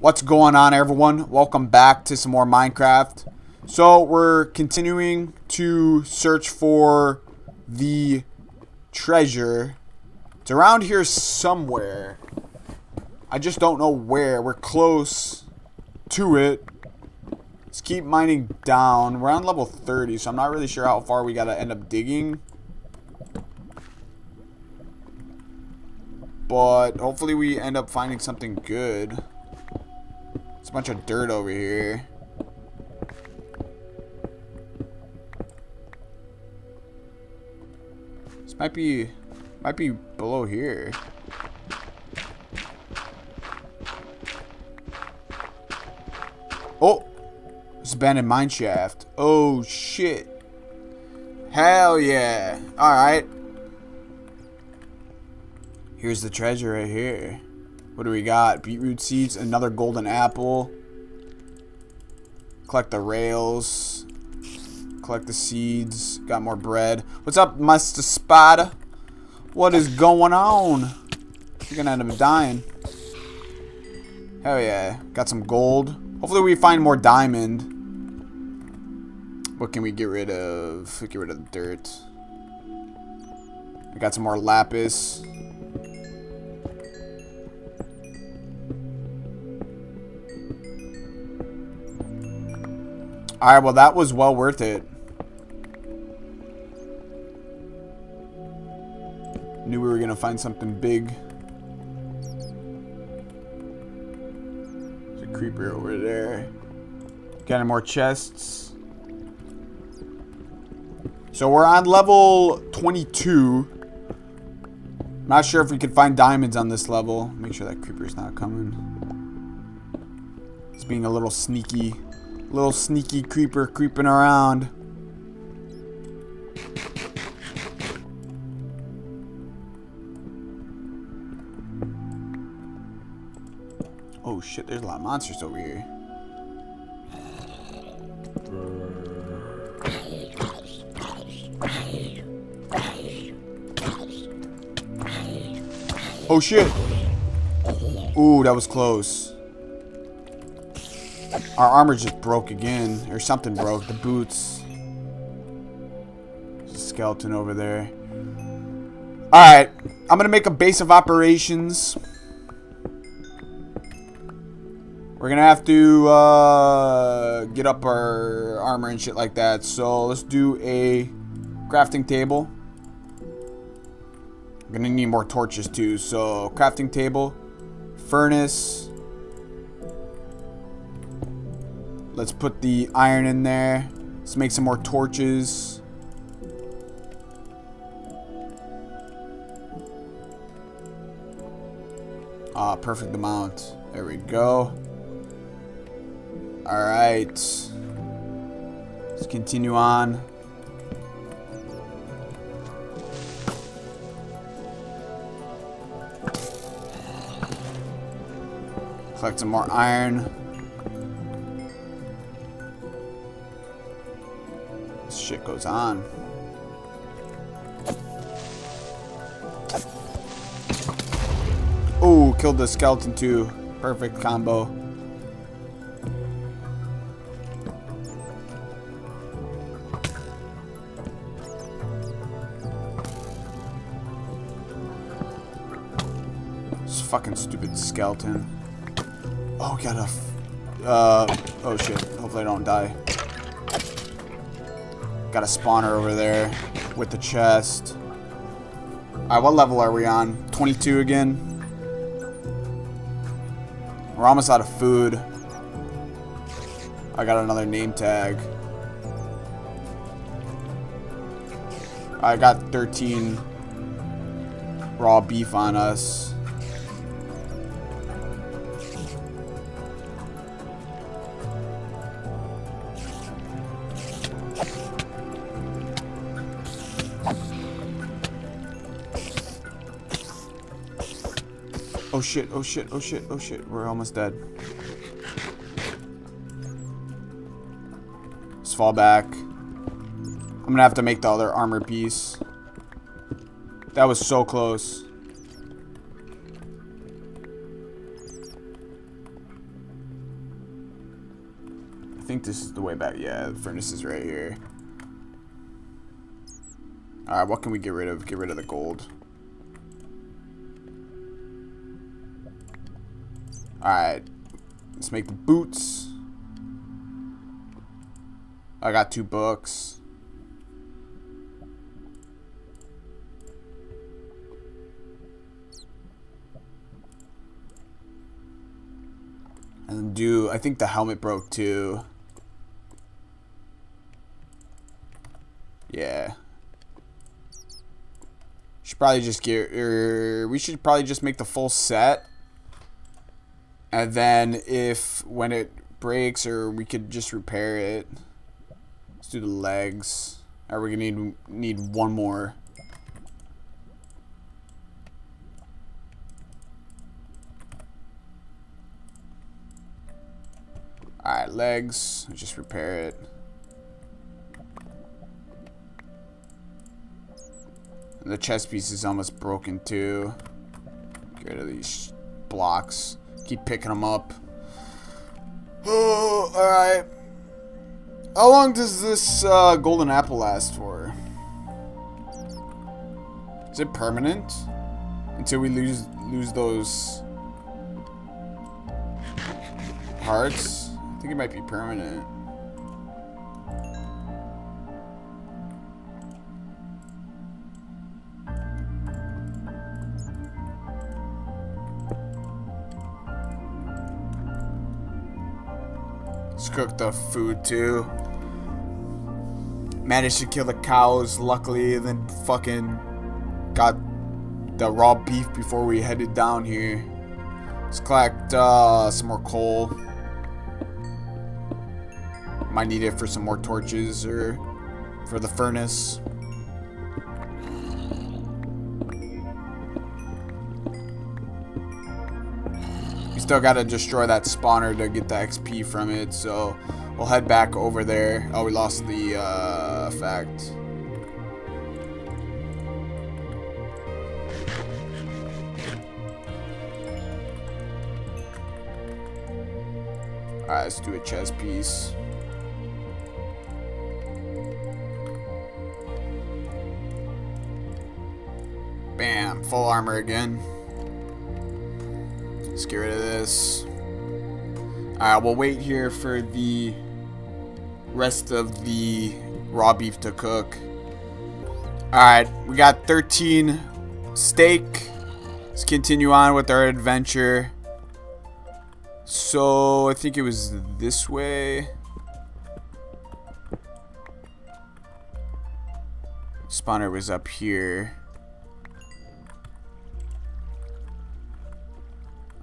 What's going on, everyone? Welcome back to some more Minecraft. So we're continuing to search for the treasure. It's around here somewhere. I just don't know where. We're close to it. Let's keep mining down. We're on level 30, so I'm not really sure how far we gotta end up digging. But hopefully we end up finding something good. It's a bunch of dirt over here. This might be below here. Oh, it's abandoned mine shaft. Oh shit. Hell yeah. All right. Here's the treasure right here. What do we got? Beetroot seeds, another golden apple. Collect the rails. Collect the seeds. Got more bread. What's up, Mr. Spider? What is going on? You're gonna end up dying. Hell yeah. Got some gold. Hopefully we find more diamond. What can we get rid of? Get rid of the dirt. I got some more lapis. Alright, well, that was well worth it. Knew we were gonna find something big. There's a creeper over there. Got any more chests? So we're on level 22. Not sure if we could find diamonds on this level. Make sure that creeper's not coming. It's being a little sneaky. Little sneaky creeper creeping around. Oh shit, there's a lot of monsters over here. Oh shit. Ooh, that was close. Our armor just broke again, or something broke. The boots. There's a skeleton over there. Alright, I'm gonna make a base of operations. We're gonna have to get up our armor and shit like that. So let's do a crafting table. I'm gonna need more torches too. So crafting table, furnace. Let's put the iron in there. Let's make some more torches. Ah, perfect amount. There we go. Alright. Let's continue on. Collect some more iron. Shit goes on. Oh, killed the skeleton too. Perfect combo. This fucking stupid skeleton. Oh, gotta. Oh shit. Hopefully I don't die. Got a spawner over there with the chest. Alright, what level are we on? 22 again. We're almost out of food. I got another name tag. I got 13 raw beef on us. Oh shit, oh shit, oh shit, oh shit. We're almost dead. Let's fall back. I'm gonna have to make the other armor piece. That was so close. think this is the way back. Yeah, the furnace is right here. Alright, what can we get rid of? Get rid of the gold. Alright, let's make the boots. I got 2 books. And I think the helmet broke too. Yeah. Should probably just get, we should probably just make the full set. And then when it breaks, or we could just repair it. Let's do the legs. Alright, we're gonna need one more. Alright, legs. Let's just repair it. And the chest piece is almost broken too. Get rid of these blocks. Keep picking them up. Oh, alright. How long does this golden apple last for? Is it permanent? Until we lose those hearts? I think it might be permanent. Let's cook the food too. Managed to kill the cows, luckily, and then fucking got the raw beef before we headed down here. Let's collect some more coal. Might need it for some more torches or for the furnace. Still gotta destroy that spawner to get the XP from it, so we'll head back over there. Oh, we lost the fact. Alright, let's do a chest piece. Bam, full armor again. Let's get rid of this. Alright, we'll wait here for the rest of the raw beef to cook. Alright, we got 13 steak. Let's continue on with our adventure. So, I think it was this way. Spawner was up here.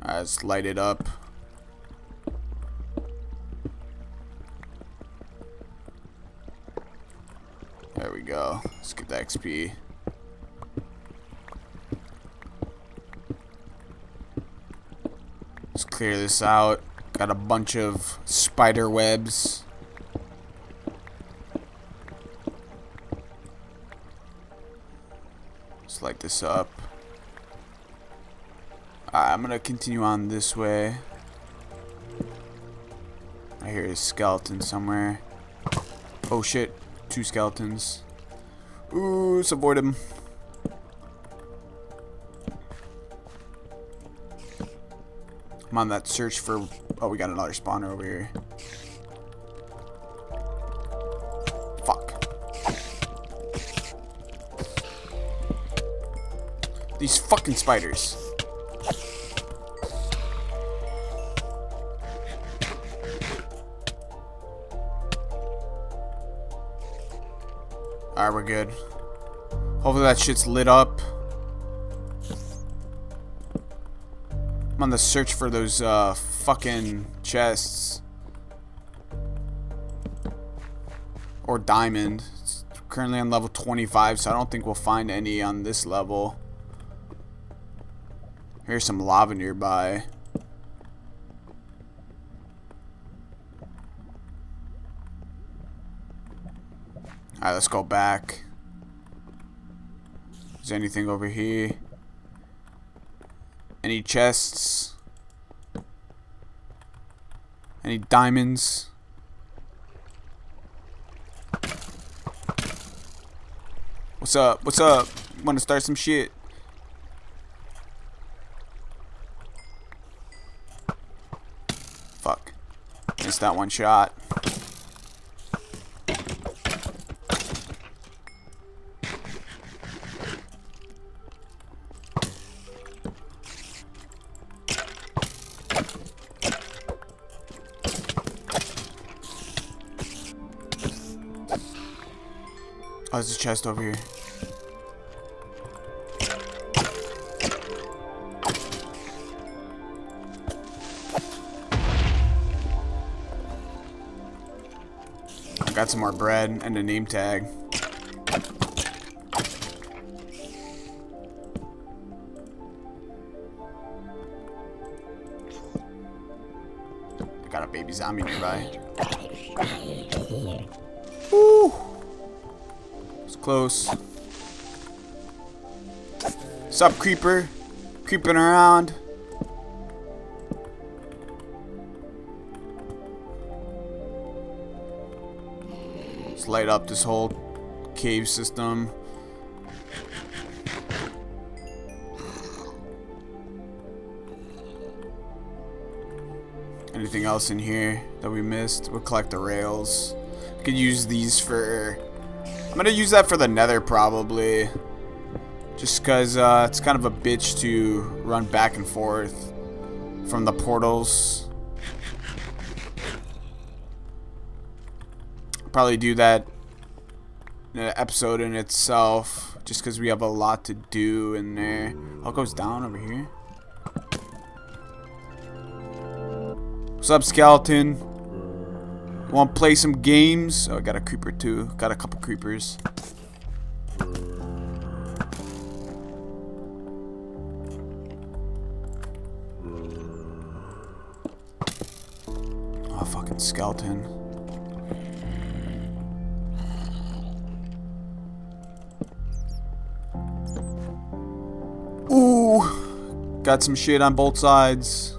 Alright, let's light it up. There we go. Let's get the XP. Let's clear this out. Got a bunch of spider webs. Let's light this up. I'm gonna continue on this way. I hear a skeleton somewhere. Oh shit, 2 skeletons. Ooh, let's avoid him. I'm on that search for... Oh, we got another spawner over here. Fuck. These fucking spiders. Alright, we're good. Hopefully that shit's lit up. I'm on the search for those fucking chests. Or diamond. It's currently on level 25, so I don't think we'll find any on this level. Here's some lava nearby. Alright, let's go back. Is there anything over here? Any chests? Any diamonds? What's up? What's up? Wanna start some shit? Fuck. Missed that one shot. Oh, there's a chest over here. I got some more bread and a name tag. I got a baby zombie nearby. Woo! Close. Sup, creeper? Creeping around. Let's light up this whole cave system. Anything else in here that we missed? We'll collect the rails. We could use these for... I'm gonna use that for the nether probably, just cause it's kind of a bitch to run back and forth from the portals. Probably do that in an episode in itself, just cause we have a lot to do in there. All goes down over here. What's up, skeleton? Want to play some games? Oh, I got a creeper too. Got a couple creepers. Oh, fucking skeleton. Ooh, got some shit on both sides.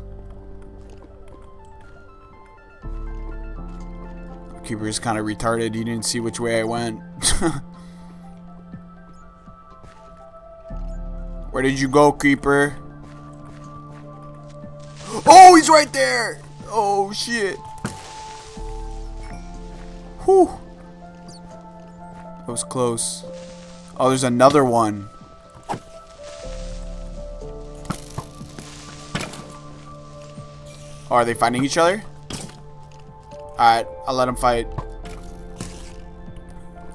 Keeper's kind of retarded. You didn't see which way I went. Where did you go, creeper? Oh, he's right there. Oh shit. Whew. That was close. Oh, there's another one. Oh, are they fighting each other? Alright, I'll let him fight.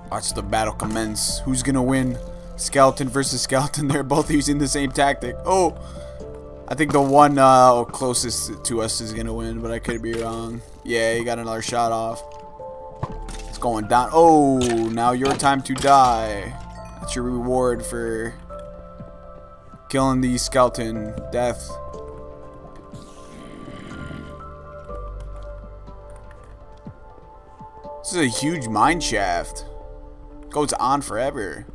Watch the battle commence. Who's gonna win? Skeleton versus skeleton. They're both using the same tactic. Oh! I think the one closest to us is gonna win, but I could be wrong. Yeah, he got another shot off. It's going down. Oh, now your time to die. That's your reward for killing the skeleton. Death. This is a huge mine shaft. Goes on forever. I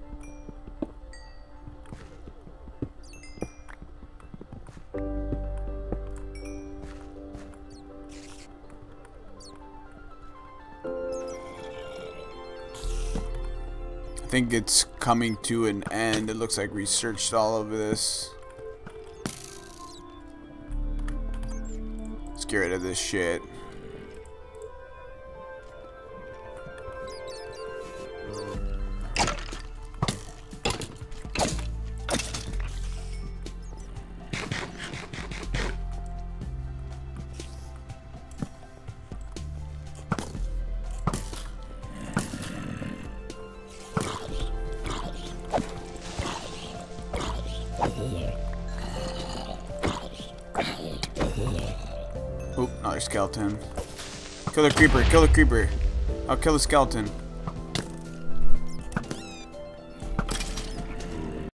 think it's coming to an end. It looks like we searched all of this. Let's get rid of this shit. Oop, another skeleton. Kill the creeper, kill the creeper. I'll kill the skeleton.